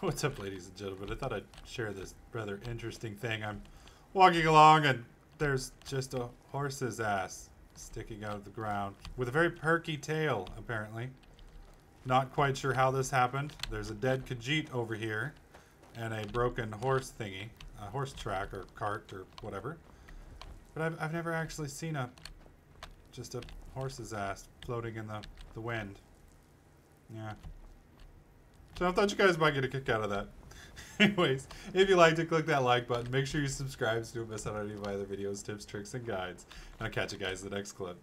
What's up, ladies and gentlemen? I thought I'd share this rather interesting thing. I'm walking along and there's just a horse's ass sticking out of the ground with a very perky tail, apparently. Not quite sure how this happened. There's a dead Khajiit over here and a broken horse thingy, a horse track or cart or whatever. But I've never actually seen just a horse's ass floating in the wind. Yeah. So I thought you guys might get a kick out of that. Anyways, if you liked it, click that like button. Make sure you subscribe so you don't miss out on any of my other videos, tips, tricks, and guides. And I'll catch you guys in the next clip.